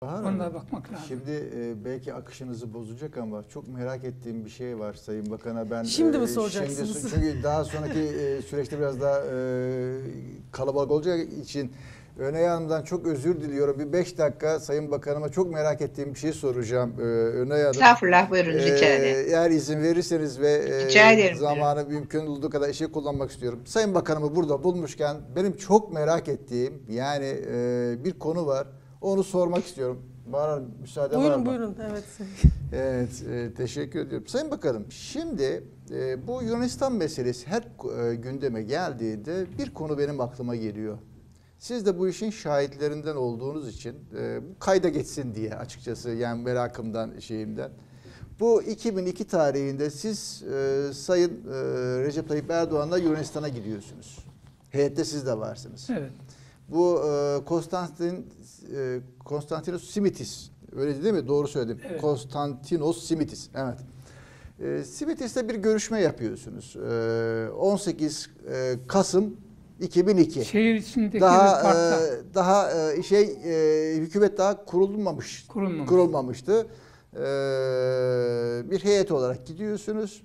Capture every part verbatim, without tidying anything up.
Onlara bakmak lazım. Şimdi e, belki akışınızı bozacak ama çok merak ettiğim bir şey var Sayın Bakan'a. Ben şimdi e, mi soracaksınız? Şimdi, çünkü daha sonraki e, süreçte biraz daha e, kalabalık olacağı için Önay Hanım'dan çok özür diliyorum. Bir beş dakika Sayın Bakanıma çok merak ettiğim bir şey soracağım. Ee, Önay Hanım. Estağfurullah, buyurun, rica ederim. Eğer izin verirseniz ve e, zamanı mümkün olduğu kadar işe kullanmak istiyorum. Sayın Bakanımı burada bulmuşken benim çok merak ettiğim yani e, bir konu var. Onu sormak istiyorum. Bahar, müsaade buyurun, var mı? Buyurun, buyurun. Evet, evet e, teşekkür ediyorum. Sayın Bakanım, şimdi e, bu Yunanistan meselesi her e, gündeme geldiğinde bir konu benim aklıma geliyor. Siz de bu işin şahitlerinden olduğunuz için e, kayda geçsin diye açıkçası yani merakımdan şeyimden. Bu iki bin iki tarihinde siz e, Sayın e, Recep Tayyip Erdoğan'la Yunanistan'a gidiyorsunuz. Heyette siz de varsınız. Evet. Bu e, Konstantin, e, Konstantinos Simitis, öyle değil mi? Doğru söyledim. Evet. Konstantinos Simitis, evet. E, Simitis'le bir görüşme yapıyorsunuz. E, on sekiz Kasım iki bin iki. Şehir içindeki daha, bir parkta. E, daha e, şey e, hükümet daha kurulmamış, kurulmamış. kurulmamıştı. E, bir heyet olarak gidiyorsunuz.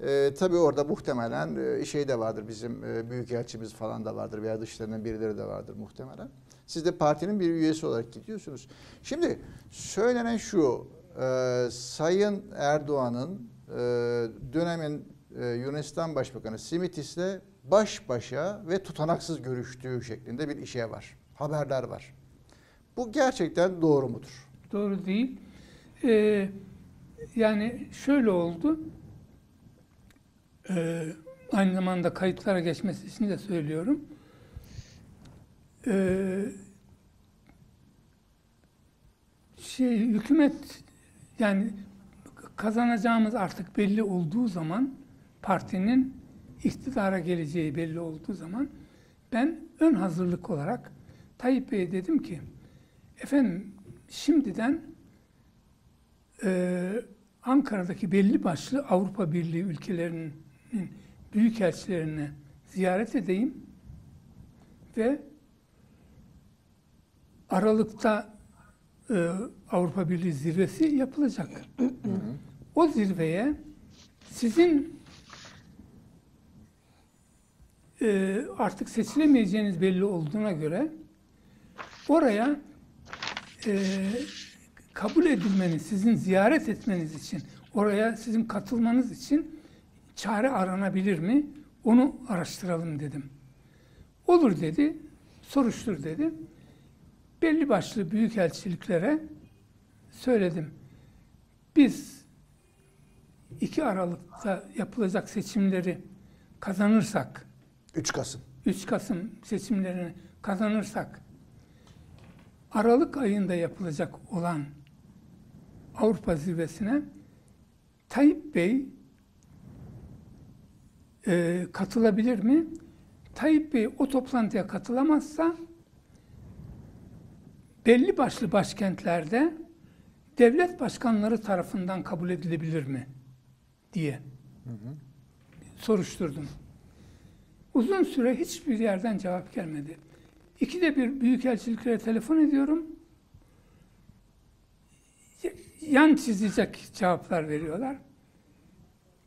E, tabii orada muhtemelen e, şey de vardır, bizim e, büyükelçimiz falan da vardır veya dışlarının birileri de vardır muhtemelen. Siz de partinin bir üyesi olarak gidiyorsunuz. Şimdi söylenen şu, e, Sayın Erdoğan'ın e, dönemin e, Yunanistan Başbakanı Simitis'le baş başa ve tutanaksız görüştüğü şeklinde bir işe var. Haberler var. Bu gerçekten doğru mudur? Doğru değil. Ee, yani şöyle oldu. Ee, aynı zamanda kayıtlara geçmesi için de söylüyorum. Ee, şey, hükümet yani kazanacağımız artık belli olduğu zaman partinin iktidara geleceği belli olduğu zaman ben ön hazırlık olarak Tayyip Bey'e dedim ki efendim şimdiden e, Ankara'daki belli başlı Avrupa Birliği ülkelerinin büyükelçilerini ziyaret edeyim ve Aralık'ta e, Avrupa Birliği zirvesi yapılacak. O zirveye sizin artık seçilemeyeceğiniz belli olduğuna göre oraya e, kabul edilmeniz, sizin ziyaret etmeniz için, oraya sizin katılmanız için çare aranabilir mi? Onu araştıralım dedim. Olur dedi, soruştur dedi. Belli başlı büyükelçiliklere söyledim. Biz iki Aralık'ta yapılacak seçimleri kazanırsak, üç Kasım. üç Kasım seçimlerini kazanırsak Aralık ayında yapılacak olan Avrupa zirvesine Tayyip Bey e, katılabilir mi? Tayyip Bey o toplantıya katılamazsa belli başlı başkentlerde devlet başkanları tarafından kabul edilebilir mi diye hı hı. soruşturdum. Uzun süre hiçbir yerden cevap gelmedi. İkide bir büyükelçiliklere telefon ediyorum. Yan çizecek cevaplar veriyorlar.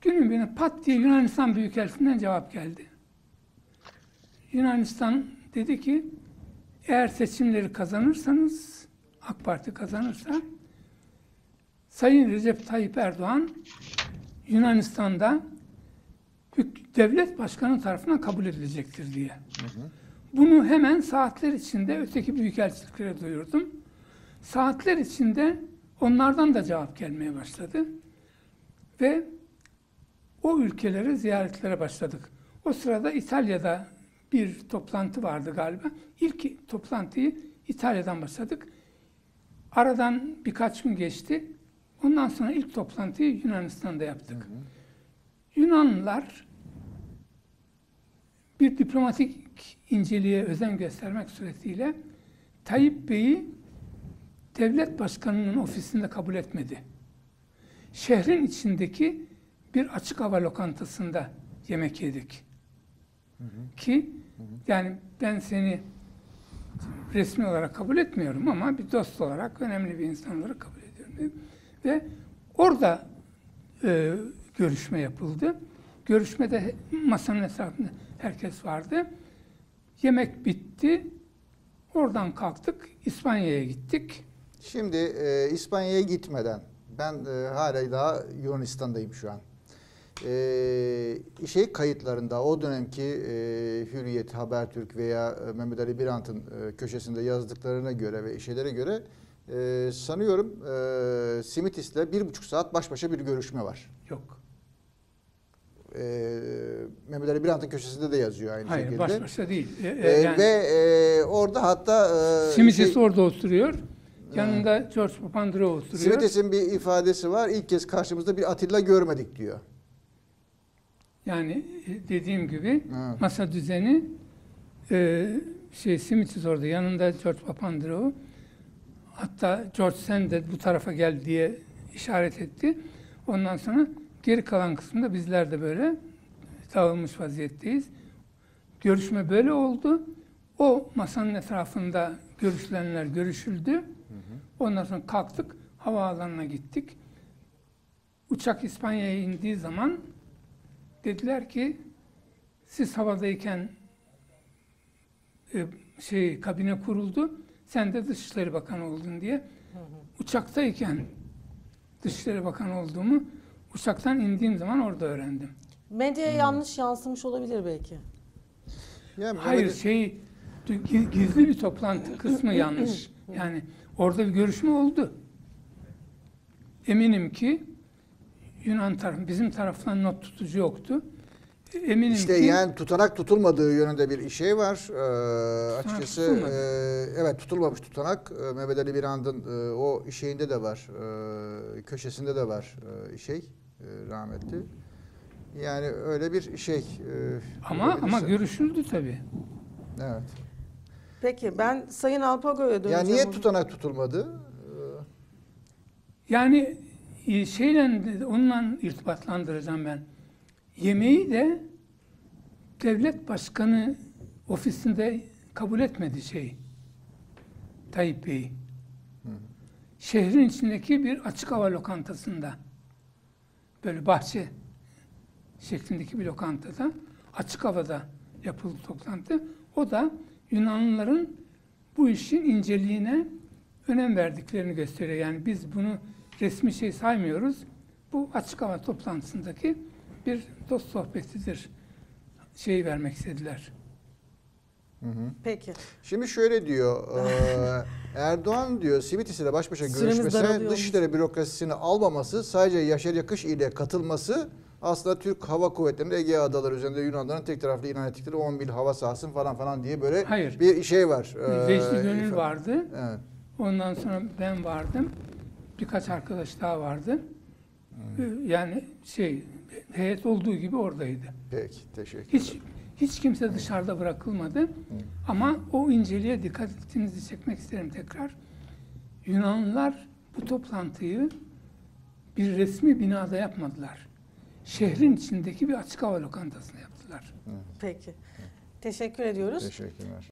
Günün birine pat diye Yunanistan Büyükelçisi'nden cevap geldi. Yunanistan dedi ki, eğer seçimleri kazanırsanız, AK Parti kazanırsa, Sayın Recep Tayyip Erdoğan Yunanistan'da devlet başkanı tarafından kabul edilecektir diye. Hı hı. Bunu hemen saatler içinde öteki büyükelçiliklere duyurdum. Saatler içinde onlardan da cevap gelmeye başladı. Ve o ülkelere ziyaretlere başladık. O sırada İtalya'da bir toplantı vardı galiba. İlk toplantıyı İtalya'dan başladık. Aradan birkaç gün geçti. Ondan sonra ilk toplantıyı Yunanistan'da yaptık. Hı hı. Yunanlılar bir diplomatik inceliğe özen göstermek suretiyle Tayyip Bey'i devlet başkanının ofisinde kabul etmedi. Şehrin içindeki bir açık hava lokantasında yemek yedik. Hı hı. Ki hı hı. yani ben seni resmi olarak kabul etmiyorum ama bir dost olarak önemli bir insan olarak kabul ediyorum. Ve orada e, görüşme yapıldı. Görüşmede masanın etrafında herkes vardı. Yemek bitti. Oradan kalktık, İspanya'ya gittik. Şimdi e, İspanya'ya gitmeden, ben e, hala daha Yunanistan'dayım şu an. E, şey kayıtlarında, o dönemki e, Hürriyet, Habertürk veya Mehmet Ali Birant'ın e, köşesinde yazdıklarına göre ve şeylere göre e, sanıyorum e, Simitis'le bir buçuk saat baş başa bir görüşme var. Yok. Ee, Mehmet Ali Birant'ın köşesinde de yazıyor aynı Hayır, şekilde. Hayır, baş başa değil. Ee, ee, yani, ve e, orada hatta... E, Simitis şey, orada oturuyor. Yanında e, George Papandreou oturuyor. Simitis'in bir ifadesi var. İlk kez karşımızda bir Atilla görmedik diyor. Yani dediğim gibi evet. masa düzeni e, şey Simitis orada. Yanında George Papandreou. Hatta George sen de bu tarafa gel diye işaret etti. Ondan sonra geri kalan kısmında bizler de böyle dağılmış vaziyetteyiz. Görüşme böyle oldu. O masanın etrafında görüşülenler görüşüldü. Hı hı. Ondan sonra kalktık, havaalanına gittik. Uçak İspanya'ya indiği zaman dediler ki siz havadayken e, şey kabine kuruldu, sen de Dışişleri Bakanı oldun diye. Hı hı. Uçaktayken Dışişleri Bakanı olduğumu uçaktan indiğim zaman orada öğrendim. Medyaya hmm. yanlış yansımış olabilir belki. Yani Hayır böyle... şey gizli bir toplantı kısmı yanlış. Yani orada bir görüşme oldu. Eminim ki Yunan tarafı, bizim taraftan not tutucu yoktu. Eminim işte ki, yani tutanak tutulmadığı yönünde bir şey var. Ee, açıkçası e, evet tutulmamış tutanak. E, Mehmet Ali Birand'ın e, o şeyinde de var. E, köşesinde de var e, şey e, rahmetli. Yani öyle bir şey. E, ama ama görüşüldü tabii. Evet. Peki ben Sayın Alpago'ya döneceğim. Yani niye tutanak tutulmadı? Ee, yani şeyle onunla irtibatlandıracağım ben. Yemeği de devlet başkanı ofisinde kabul etmedi şey, Tayyip Bey. Hı. Şehrin içindeki bir açık hava lokantasında, böyle bahçe şeklindeki bir lokantada, açık havada yapıldı toplantı. O da Yunanlıların bu işin inceliğine önem verdiklerini gösteriyor. Yani biz bunu resmi şey saymıyoruz, bu açık hava toplantısındaki bir dost sohbetidir. Şeyi vermek istediler. Hı hı. Peki. Şimdi şöyle diyor, e, Erdoğan diyor, Simitis ile baş başa görüşmesi, dışişleri bürokrasisini almaması, sadece Yaşar Yakış ile katılması, aslında Türk Hava Kuvvetleri'nin Ege Adaları üzerinde Yunanların tek taraflı ilan ettikleri on mil hava sahasını falan falan diye böyle Hayır. bir şey var. E, Vecdi Gönül vardı. Evet. Ondan sonra ben vardım. Birkaç arkadaş daha vardı. Hı. Yani şey... heyet olduğu gibi oradaydı. Peki, teşekkür hiç, ederim. Hiç kimse dışarıda bırakılmadı. Hı. Ama o inceliğe dikkatinizi çekmek isterim tekrar. Yunanlılar bu toplantıyı bir resmi binada yapmadılar. Şehrin içindeki bir açık hava lokantasında yaptılar. Hı. Peki. Hı. Teşekkür ediyoruz. Teşekkürler.